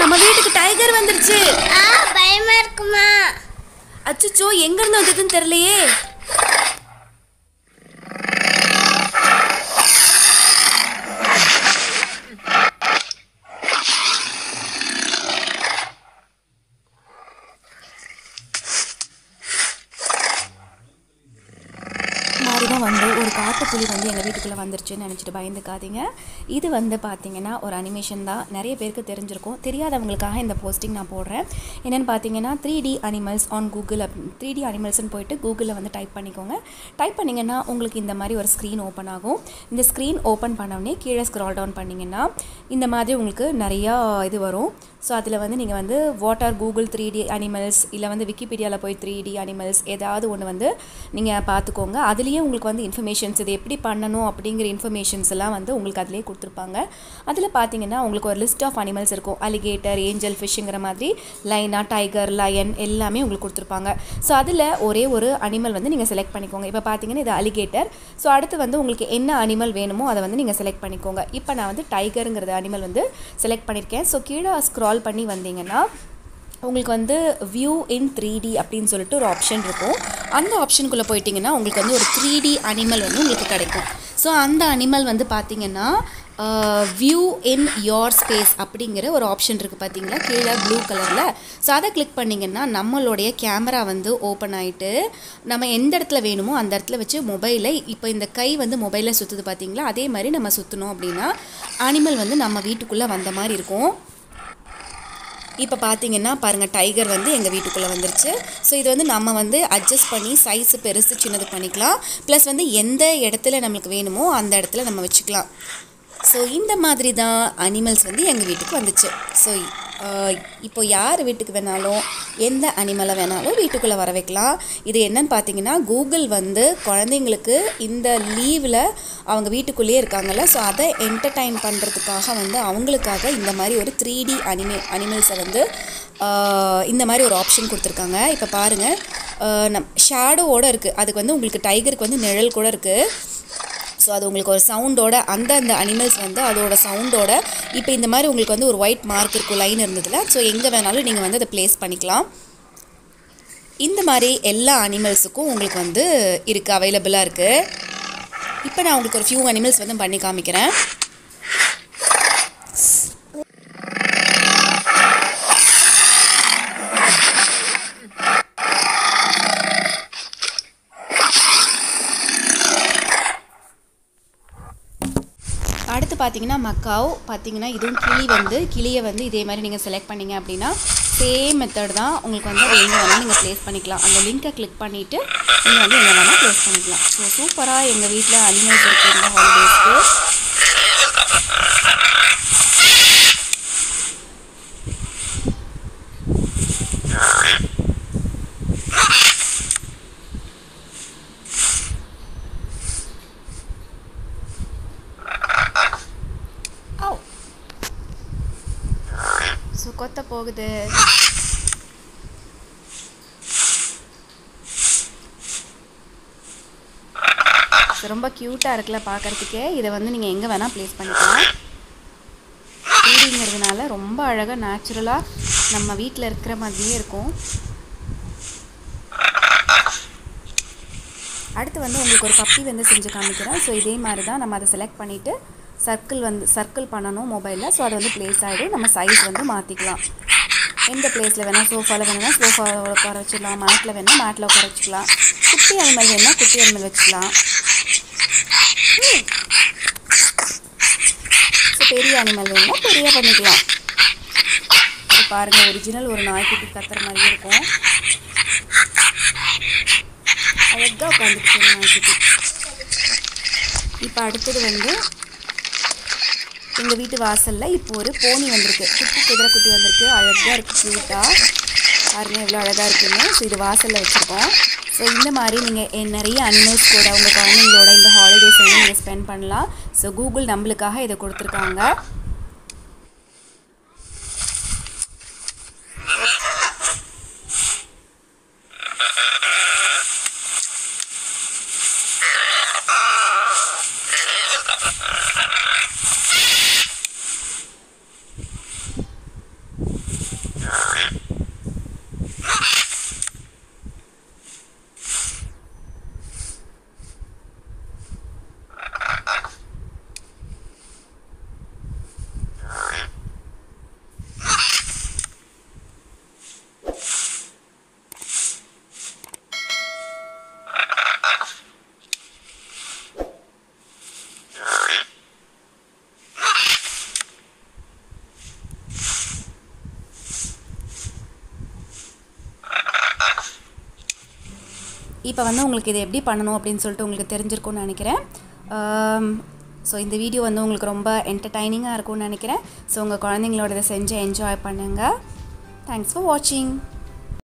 நம்ம வீட்டுக்கு டைகர் வந்துருச்சு. ஆ பயமா இருக்குமா? அச்சச்சோ எங்க இருந்து வந்ததுன்னு தெரியலையே. வந்து ஒரு காட்டுப்புலி வந்து எங்கள் வீட்டுக்குள்ளே வந்துருச்சுன்னு நினச்சிட்டு பயந்துக்காதீங்க. இது வந்து பார்த்திங்கன்னா ஒரு அனிமேஷன் தான், நிறைய பேருக்கு தெரிஞ்சிருக்கும். தெரியாதவங்களுக்காக இந்த போஸ்டிங் நான் போடுறேன். என்னென்னு பார்த்தீங்கன்னா 3D அனிமல்ஸ் ஆன் கூகுள் அப்படின்னு 3D அனிமல்ஸ்ன்னு போயிட்டு கூகுளில் வந்து டைப் பண்ணிக்கோங்க. டைப் பண்ணிங்கன்னா உங்களுக்கு இந்த மாதிரி ஒரு ஸ்க்ரீன் ஓப்பன் ஆகும். இந்த ஸ்க்ரீன் ஓப்பன் பண்ணோடனே கீழே ஸ்க்ரால் டவுன் பண்ணிங்கன்னா இந்த மாதிரி உங்களுக்கு நிறையா இது வரும். ஸோ அதில் வந்து நீங்கள் வந்து வாட்டர் கூகுள் 3D அனிமல்ஸ் இல்லை வந்து விக்கிபீடியாவில் போய் 3D அனிமல்ஸ் ஏதாவது ஒன்று வந்து நீங்கள் பார்த்துக்கோங்க. அதுலேயே உங்களுக்கு வந்து இன்ஃபர்மேஷன்ஸ் இது எப்படி பண்ணணும் அப்படிங்கிற இன்ஃபர்மேஷன்ஸ் எல்லாம் வந்து உங்களுக்கு அதிலே கொடுத்துருப்பாங்க. அதில் பார்த்தீங்கன்னா உங்களுக்கு ஒரு லிஸ்ட் ஆஃப் அனிமல்ஸ் இருக்கும். அலிகேட்டர், ஏஞ்சல் ஃபிஷ்ங்கிற மாதிரி லைனா, டைகர், லயன் எல்லாமே உங்களுக்கு கொடுத்துருப்பாங்க. ஸோ அதில் ஒரே ஒரு அனிமல் வந்து நீங்கள் செலக்ட் பண்ணிக்கோங்க. இப்போ பார்த்தீங்கன்னா இது அலிகேட்டர். ஸோ அடுத்து வந்து உங்களுக்கு என்ன அனிமல் வேணுமோ அதை வந்து நீங்கள் செலக்ட் பண்ணிக்கோங்க. இப்போ நான் வந்து டைகருங்கிறது அனிமல் வந்து செலக்ட் பண்ணியிருக்கேன். ஸோ கீழே ஸ்க்ரால் பண்ணி வந்தீங்கன்னா உங்களுக்கு வந்து வியூ இன் 3D அப்படின்னு சொல்லிட்டு ஒரு ஆப்ஷன் இருக்கும். அந்த ஆப்ஷனுக்குள்ளே போயிட்டிங்கன்னா உங்களுக்கு வந்து ஒரு 3D அனிமல் வந்து உங்களுக்கு கிடைக்கும். ஸோ அந்த அனிமல் வந்து பார்த்திங்கன்னா வியூ இன் யோர் ஸ்பேஸ் அப்படிங்கிற ஒரு ஆப்ஷன் இருக்குது பார்த்தீங்களா கீழே ப்ளூ கலரில். ஸோ அதை கிளிக் பண்ணிங்கன்னா நம்மளுடைய கேமரா வந்து ஓப்பன் ஆகிட்டு நம்ம எந்த இடத்துல வேணுமோ அந்த இடத்துல வச்சு மொபைலை, இப்போ இந்த கை வந்து மொபைலில் சுற்றுது பார்த்திங்களா, அதே மாதிரி நம்ம சுற்றினோம் அப்படின்னா அனிமல் வந்து நம்ம வீட்டுக்குள்ளே வந்த மாதிரி இருக்கும். இப்போ பார்த்தீங்கன்னா பாருங்கள் டைகர் வந்து எங்கள் வீட்டுக்குள்ளே வந்துருச்சு. ஸோ இது வந்து நம்ம வந்து அட்ஜஸ்ட் பண்ணி சைஸு பெருசு சின்னது பண்ணிக்கலாம். ப்ளஸ் வந்து எந்த இடத்துல நம்மளுக்கு வேணுமோ அந்த இடத்துல நம்ம வச்சுக்கலாம். ஸோ இந்த மாதிரி தான் அனிமல்ஸ் வந்து எங்கள் வீட்டுக்கு வந்துச்சு. ஸோ இப்போ யார் வீட்டுக்கு வேணாலும் எந்த அனிமலை வேணாலும் வீட்டுக்குள்ளே வர வைக்கலாம். இது என்னன்னு பார்த்தீங்கன்னா கூகுள் வந்து குழந்தைங்களுக்கு இந்த லீவில் அவங்க வீட்டுக்குள்ளேயே இருக்காங்கல்ல, ஸோ அதை என்டர்டைன் பண்ணுறதுக்காக வந்து அவங்களுக்காக இந்த மாதிரி ஒரு 3D அனிமல்ஸை வந்து இந்த மாதிரி ஒரு ஆப்ஷன் கொடுத்துருக்காங்க. இப்போ பாருங்கள் ஷேடோவோடு இருக்குது. அதுக்கு வந்து உங்களுக்கு டைகருக்கு வந்து நிழல் கூட இருக்குது. ஸோ அது உங்களுக்கு ஒரு சவுண்டோட அந்த அனிமல்ஸ் வந்து அதோட சவுண்டோட இப்போ இந்த மாதிரி உங்களுக்கு வந்து ஒரு ஒயிட் மார்க் இருக்கும் லைன் இருந்ததில். ஸோ எங்கே வேணாலும் நீங்கள் வந்து அதை ப்ளேஸ் பண்ணிக்கலாம். இந்த மாதிரி எல்லா அனிமல்ஸுக்கும் உங்களுக்கு வந்து இருக்குது, அவைலபிளாக இருக்குது. இப்போ நான் உங்களுக்கு ஒரு ஃபியூ அனிமல்ஸ் வந்து பண்ணி காமிக்கிறேன். அடுத்து பார்த்தீங்கன்னா மக்காவ். பார்த்தீங்கன்னா இதுவும் கிளியை வந்து இதே மாதிரி நீங்கள் செலக்ட் பண்ணிங்க அப்படின்னா சேம் மெத்தட் தான். உங்களுக்கு வந்து எங்கே வேணாலும் நீங்கள் ப்ளேஸ் பண்ணிக்கலாம். அந்த லிங்க்கை கிளிக் பண்ணிவிட்டு நீங்கள் வந்து எங்கே வேணால் ப்ளேஸ் பண்ணிக்கலாம். ஸோ சூப்பராக எங்கள் வீட்டில் அனிமல்ஸ் இருக்குங்க ஹாலிடேஸ்க்கு. கொத்த போகுது. ரொம்ப கியூட்டாக இருக்குல்ல பார்க்குறதுக்கே. இதை வந்து நீங்கள் எங்கே வேணால் ப்ளேஸ் பண்ணிக்கலாம். வீடுங்கிறதுனால ரொம்ப அழகாக நேச்சுரலாக நம்ம வீட்டில் இருக்கிற மாதிரியே இருக்கும். அடுத்து வந்து உங்களுக்கு ஒரு பப்பி வந்து செஞ்சு காமிக்கிறேன். ஸோ இதே மாதிரி தான் நம்ம அதை செலக்ட் பண்ணிவிட்டு சர்க்கிள் பண்ணணும் மொபைலில். ஸோ அது வந்து ப்ளேஸ் ஆகிடும். நம்ம சைஸ் வந்து மாற்றிக்கலாம். எந்த பிளேஸில் வேணால் சோஃபாவில் வேணும்னா சோஃபாவில் உட்கார வச்சுக்கலாம். மேட்டில் வேணால் மேட்டில் உட்கார வச்சுக்கலாம். குட்டி அனிமல் வேணும்னா குட்டி அனிமல் வச்சுக்கலாம். ஸோ பெரிய அனிமல் வேணும்னா பெரிய பண்ணிக்கலாம். இப்போ பாருங்கள் ஒரிஜினல் ஒரு நாய்க்குட்டி கத்துற மாதிரி இருக்கும். அழகாக உட்காந்துருச்சு நாய்க்குட்டி. இப்போ அடுத்தது வந்து எங்கள் வீட்டு வாசலில் இப்போ ஒரு போனி வந்திருக்கு. குட்டி குதிரைக்குட்டி வந்திருக்கு. அழகாக இருக்குது க்யூட்டாக. பாருங்கள் எவ்வளோ அழகாக இருக்குங்க. ஸோ இது வாசலில் வச்சுருக்கோம். ஸோ இந்த மாதிரி நீங்கள் நிறைய அனிமல்ஸ் கூட உங்கள் குழந்தைங்களோட இந்த ஹாலிடேஸ் வந்து நீங்கள் ஸ்பெண்ட் பண்ணலாம். ஸோ கூகுள் நம்மளுக்காக இதை கொடுத்துருக்காங்க. இப்போ வந்து உங்களுக்கு இது எப்படி பண்ணணும் அப்படின்னு சொல்லிட்டு உங்களுக்கு தெரிஞ்சிருக்கும்னு நினைக்கிறேன். ஸோ இந்த வீடியோ வந்து உங்களுக்கு ரொம்ப என்டர்டைனிங்காக இருக்கும்னு நினைக்கிறேன். ஸோ உங்கள் குழந்தைங்களோட இதை செஞ்சு என்ஜாய் பண்ணுங்கள். தேங்க்ஸ் ஃபார் வாட்சிங்.